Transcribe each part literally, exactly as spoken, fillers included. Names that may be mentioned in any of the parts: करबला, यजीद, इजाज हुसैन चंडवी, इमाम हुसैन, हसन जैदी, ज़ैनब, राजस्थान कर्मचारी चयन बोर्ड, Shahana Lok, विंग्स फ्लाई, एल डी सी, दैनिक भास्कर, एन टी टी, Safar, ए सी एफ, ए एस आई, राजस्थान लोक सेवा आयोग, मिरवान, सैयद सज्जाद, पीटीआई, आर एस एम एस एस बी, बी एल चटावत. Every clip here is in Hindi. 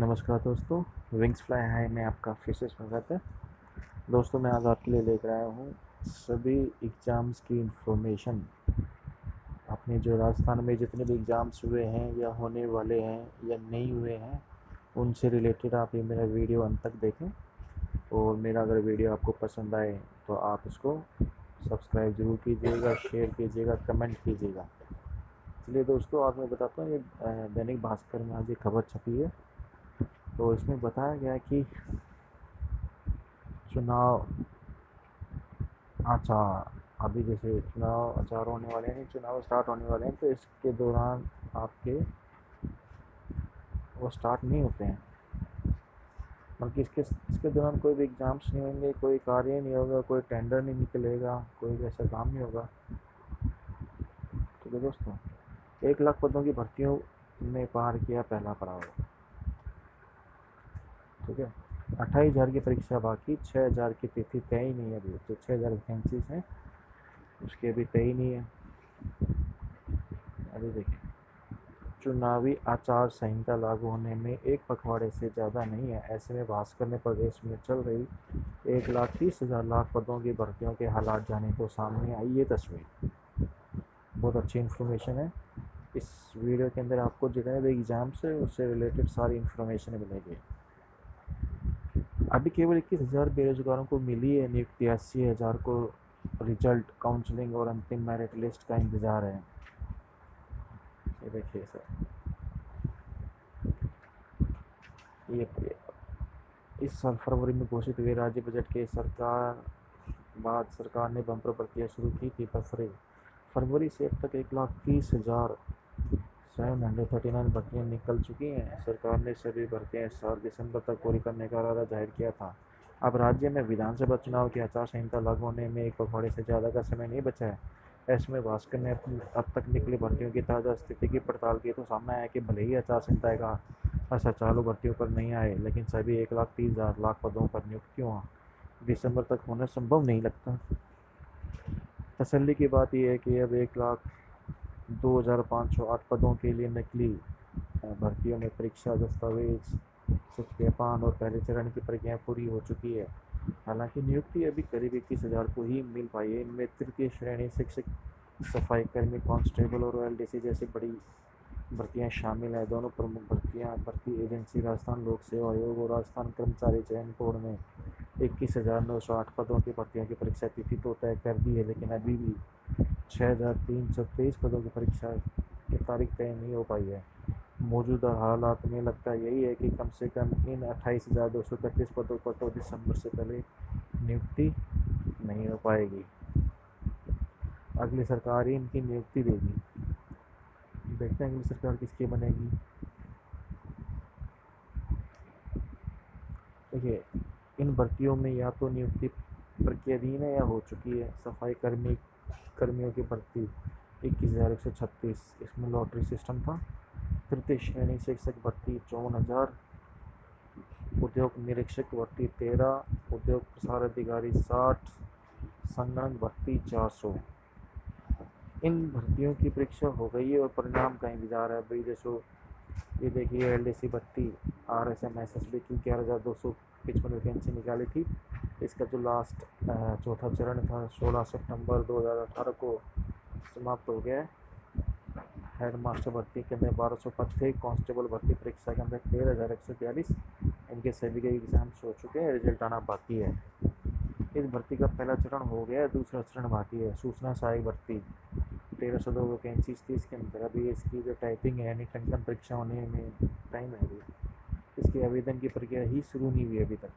नमस्कार दोस्तों, विंग्स फ्लाई हाई में आपका फिर से स्वागत है। दोस्तों मैं आज आपके लिए लेकर आया हूँ सभी एग्ज़ाम्स की इन्फॉर्मेशन। आपने जो राजस्थान में जितने भी एग्ज़ाम्स हुए हैं या होने वाले हैं या नहीं हुए हैं उनसे रिलेटेड आप ये मेरा वीडियो अंत तक देखें। और मेरा अगर वीडियो आपको पसंद आए तो आप इसको सब्सक्राइब ज़रूर कीजिएगा, शेयर कीजिएगा, कमेंट कीजिएगा। चलिए दोस्तों, आज मैं बताता हूँ, ये दैनिक भास्कर में आज ये खबर छपी है तो इसमें बताया गया कि चुनाव अच्छा अभी जैसे चुनाव आचार होने वाले हैं, चुनाव स्टार्ट होने वाले हैं, तो इसके दौरान आपके वो स्टार्ट नहीं होते हैं, बल्कि इसके इसके दौरान कोई भी एग्ज़ाम्स नहीं होंगे, कोई कार्य नहीं होगा, कोई टेंडर नहीं निकलेगा, कोई ऐसा काम नहीं होगा। ठीक है दोस्तों, एक लाख पदों की भर्तियों ने पार किया पहला पड़ाव। ठीक है, अट्ठाईस हज़ार की परीक्षा बाकी, छः हज़ार की तिथि तय ही नहीं है अभी, तो छः हज़ार वैकेंसीज हैं उसकी अभी तय ही नहीं है। अभी देखिए, चुनावी आचार संहिता लागू होने में एक पखवाड़े से ज़्यादा नहीं है, ऐसे में भास्कर ने प्रदेश में चल रही एक लाख तीस हज़ार लाख पदों की भर्तियों के हालात जाने को सामने आई ये तस्वीर। बहुत अच्छी इन्फॉर्मेशन है, इस वीडियो के अंदर आपको जितने भी एग्ज़ाम्स है उससे रिलेटेड सारी इन्फॉर्मेशन मिलेगी। अभी केवल इक्कीस हज़ार बेरोजगारों को मिली है नियुक्ति, अस्सी हज़ार को रिजल्ट, काउंसलिंग और अंतिम मेरिट लिस्ट का इंतज़ार है। ये देखिए सर, ये इस साल फरवरी में घोषित हुए राज्य बजट के सरकार बाद सरकार ने बम्पर प्रक्रिया शुरू की थी। पर फरवरी से अब तक एक लाख तीस हज़ार सेवन हंड्रेड थर्टी नाइन भर्तियाँ निकल चुकी हैं। सरकार ने सभी भर्तियाँ इस साल दिसंबर तक पूरी करने का इरादा जाहिर किया था। अब राज्य में विधानसभा चुनाव की आचार संहिता लागू होने में एक पखवाड़े से ज़्यादा का समय नहीं बचा है। इसमें भास्कर ने अब तक निकली भर्तियों की ताज़ा स्थिति की पड़ताल की तो सामने आया कि भले ही आचार संहिता का असर चालू भर्तियों पर नहीं आए, लेकिन सभी एक लाख तीस हज़ार लाख पदों पर नियुक्तियों दिसंबर तक होना संभव नहीं लगता। तसल्ली की बात यह है कि अब एक लाख दो हज़ार पाँच सौ आठ पदों के लिए नकली भर्तियों में परीक्षा दस्तावेज, सत्यापन और पहले चरण की प्रक्रिया पूरी हो चुकी है। हालांकि नियुक्ति अभी करीब इक्कीस हज़ार को ही मिल पाई है। इनमें तृतीय श्रेणी शिक्षक, सफाई कर्मी, कांस्टेबल और एल डी सी जैसी बड़ी भर्तियां शामिल हैं। दोनों प्रमुख भर्तियां भर्ती एजेंसी राजस्थान लोक सेवा आयोग और राजस्थान कर्मचारी चयन बोर्ड ने इक्कीस हज़ार नौ सौ आठ पदों की भर्तियों की परीक्षा तिथि तो तय कर दी है, लेकिन अभी भी छः हज़ार तीन सौ तेईस पदों की परीक्षा की तारीख तय नहीं हो पाई है। मौजूदा हालात में लगता यही है कि कम से कम इन अट्ठाईस हज़ार दो सौ तैंतीस पदों पर तो दिसंबर से पहले नियुक्ति नहीं हो पाएगी। अगली सरकार ही इनकी नियुक्ति देगी, देखते हैं अगली सरकार किसकी बनेगी। देखिए, इन भर्तियों में या तो नियुक्ति प्रक्रियाधीन है या हो चुकी है। सफाई कर्मी कर्मियों की भर्ती इक्कीस हज़ार एक सौ छत्तीस, इसमें लॉटरी सिस्टम था। तृतीय श्रेणी शिक्षक भर्ती चौवन हज़ार, उद्योग निरीक्षक भर्ती तेरह, उद्योग प्रसार अधिकारी साठ, संगणक भर्ती चार सौ। इन भर्तियों की परीक्षा हो गई है और परिणाम का इंतजार है। भाई जैसो ये देखिए, एल डी सी भर्ती आर एस एम एस एस बी की ग्यारह हज़ार दो सौ पचपन वैकेंसी निकाली थी। इसका जो लास्ट चौथा चरण था सोलह सितंबर दो हज़ार अठारह को समाप्त हो गया है। हेड मास्टर भर्ती के अंदर बारह सौ पद थे। कॉन्स्टेबल भर्ती परीक्षा के अंदर तेरह हज़ार एक सौ बयालीस, इनके सभी के एग्ज़ाम्स हो चुके हैं, रिजल्ट आना बाकी है। इस भर्ती का पहला चरण हो गया है, दूसरा चरण बाकी है। सूचना सहायक भर्ती तेरह सौ दो वैकेंसीज थी इसके अंदर। अभी इसकी जो टाइपिंग है यानी टंकन परीक्षा होने में टाइम है अभी, इसके आवेदन की प्रक्रिया ही शुरू नहीं हुई अभी तक।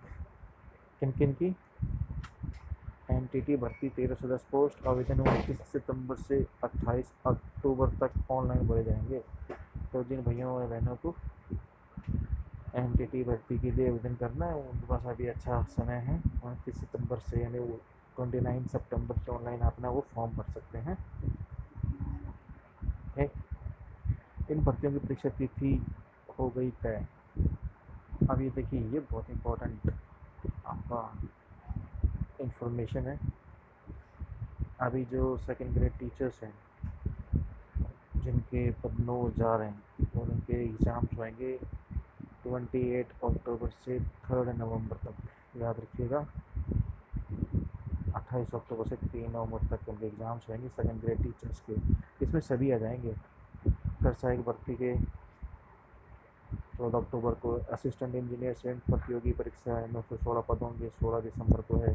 किन किन की? एन टी टी भर्ती तेरह सौ दस पोस्ट, आवेदन उनतीस सितंबर से अट्ठाईस अक्टूबर तक ऑनलाइन भरे जाएंगे। तो जिन भैयों और बहनों को एन टी टी भर्ती के लिए आवेदन करना है उनके पास अभी अच्छा समय है। उनतीस सितंबर से यानी वो ट्वेंटी नाइन सेप्टेम्बर से ऑनलाइन अपना वो फॉर्म भर सकते हैं। इन भर्तियों की परीक्षा तिथि हो गई तय। अब ये देखिए, ये बहुत इम्पोर्टेंट आपका इंफॉर्मेशन है। अभी जो सेकेंड ग्रेड टीचर्स हैं जिनके पद नौ हज़ार हैं और उनके एग्ज़ाम्स होंगे अट्ठाईस अक्टूबर से तीन नवंबर तक, याद रखिएगा अट्ठाईस अक्टूबर से तीन नवंबर तक उनके एग्ज़ाम्स होंगे सेकेंड ग्रेड टीचर्स के। इसमें सभी आ जाएंगे। कर सहायक भर्ती के चौदह अक्टूबर को, असिस्टेंट इंजीनियर सैनिक प्रतियोगी परीक्षा है, नौ सौ सोलह पद होंगे, सोलह दिसंबर को है।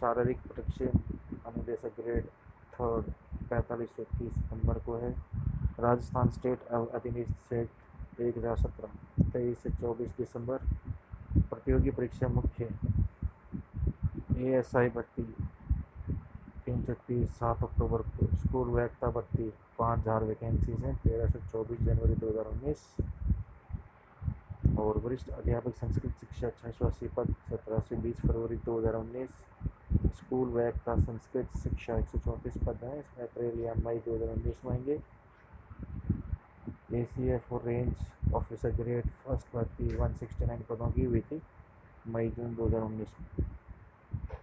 शारीरिक परीक्षण अनुदेशक ग्रेड थर्ड पैंतालीस सौ तीस सितम्बर को है। राजस्थान स्टेट अधिनियम से एक हज़ार सत्रह तेईस से चौबीस दिसंबर प्रतियोगी परीक्षा मुख्य ए एस आई भर्ती तीन सौ तीस सात अक्टूबर को। स्कूल वैकता भर्ती पाँच हज़ार वैकेंसीज हैं तेरह से चौबीस जनवरी दो हज़ार उन्नीस और वरिष्ठ अध्यापक संस्कृत शिक्षा छः सौ अस्सी पद सत्रह से बीस फरवरी दो हज़ार उन्नीस। स्कूल वैकता संस्कृत शिक्षा एक सौ चौंतीस पद हैं, इसमें अप्रैल या मई दो हज़ार उन्नीस में आएंगे। ए सी एफ और रेंज ऑफिसर ग्रेड फर्स्ट भर्ती वन सिक्सटी नाइन पदों की हुई थी मई जून दो हज़ार उन्नीस में।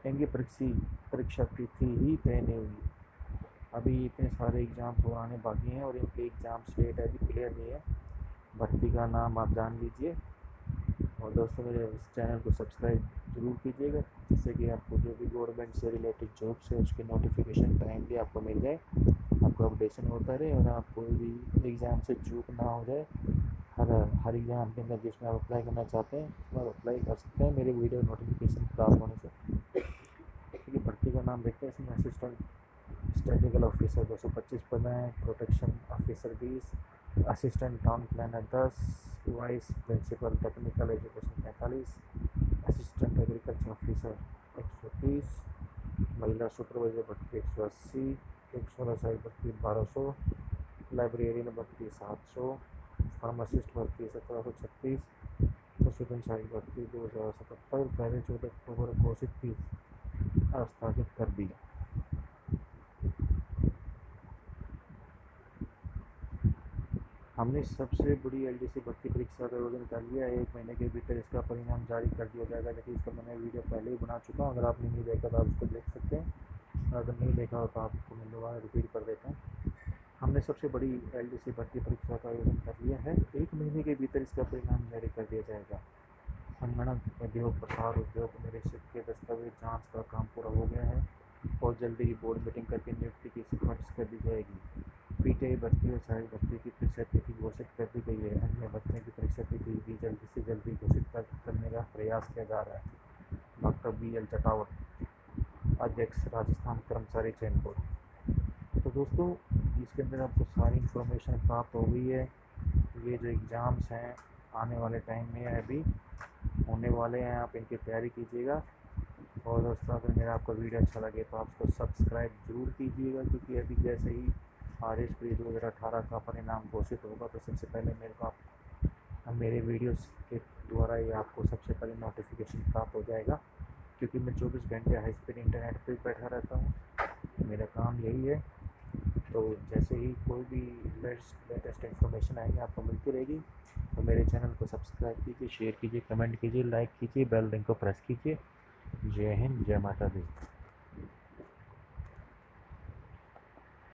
इनकी परीक्षा परीक्षा तिथि ही तय नहीं हुई। अभी इतने सारे एग्ज़ाम्स हो आने बाकी हैं और इनके एग्ज़ाम्स डेट अभी क्लियर नहीं है। भर्ती का नाम आप जान लीजिए और दोस्तों मेरे इस चैनल को सब्सक्राइब जरूर कीजिएगा, जिससे कि आपको जो भी गवर्नमेंट से रिलेटेड जॉब्स है उसके नोटिफिकेशन टाइमली आपको मिल जाए, आपको अपडेशन होता रहे और आप कोई भी एग्ज़ाम से चूक ना हो जाए। हर हर एग्ज़ाम के अंदर जिसमें आप अप्लाई करना चाहते हैं उसमें आप अप्लाई कर सकते हैं मेरे वीडियो नोटिफिकेशन प्राप्त होने से। क्योंकि भर्ती का नाम देखते हैं, इसमें असिस्टेंट स्टैटिकल ऑफिसर दो सौ पच्चीस पद हैं, प्रोटेक्शन ऑफिसर बीस, असिस्टेंट टाउन प्लानर दस, वाइस प्रिंसिपल टेक्निकल एजुकेशन पैंतालीस, असिस्टेंट एग्रीकल्चर ऑफिसर एक सौ तीस, महिला सुपरवाइजर भर्ती एक सौ अस्सी, एक सोलह साइड भर्ती बारह सौ, लाइब्रेरियन भर्ती सात सौ, फार्मासिस्ट भर्ती सत्रह सौ छत्तीस, पशुधन सहायक भर्ती दो हज़ार सतहत्तर। पहले चौदह अक्टूबर को से तीस आस्थगित कर दिया। हमने सबसे बड़ी एलडीसी भर्ती परीक्षा का आयोजन कर लिया है, एक महीने के भीतर इसका परिणाम जारी कर दिया जाएगा। लेकिन इसका मैंने वीडियो पहले ही बना चुका हूँ, अगर आपने नहीं देखा तो आप उसको देख सकते हैं, अगर नहीं देखा हो तो आपको मैं दोबारा रिपीट कर देता हूँ। हमने सबसे बड़ी एलडीसी भर्ती परीक्षा का आयोजन कर लिया है, एक महीने के भीतर इसका परिणाम जारी कर दिया जाएगा। संगणक उद्योग प्रसार उद्योग निरीक्षक के दस्तावेज जाँच का काम पूरा हो गया है और जल्दी ही बोर्ड मीटिंग करके नियुक्ति की सिफारिश कर दी जाएगी। पीटीआई भर्ती और सहायक भर्ती की परीक्षा तिथि घोषित कर दी गई है। अन्य भर्तियों की परीक्षा तिथि भी जल्दी से जल्दी घोषित करने का प्रयास किया जा रहा है। डॉक्टर बी एल चटावत, अध्यक्ष राजस्थान कर्मचारी चयन बोर्ड। तो दोस्तों इसके अंदर आपको सारी इन्फॉर्मेशन प्राप्त हो गई है। ये जो एग्ज़ाम्स हैं आने वाले टाइम में अभी होने वाले हैं, आप इनकी तैयारी कीजिएगा। और दोस्तों अगर मेरा आपका वीडियो अच्छा लगे तो आप उसको सब्सक्राइब जरूर कीजिएगा, क्योंकि अभी जैसे ही आर एस दो हज़ार अठारह का परिणाम घोषित होगा तो सबसे पहले मेरे को आप मेरे वीडियोस के द्वारा ही आपको सबसे पहले नोटिफिकेशन प्राप्त हो जाएगा। क्योंकि मैं चौबीस घंटे हाई स्पीड इंटरनेट पर बैठा रहता हूँ, मेरा काम यही है। तो जैसे ही कोई भी लेटेस्ट लेटेस्ट इन्फॉर्मेशन आएगी आपको मिलती रहेगी। तो मेरे चैनल को सब्सक्राइब कीजिए, शेयर कीजिए, कमेंट कीजिए, लाइक कीजिए, बेल आइकन को प्रेस कीजिए। जय हिंद, जय माता दी।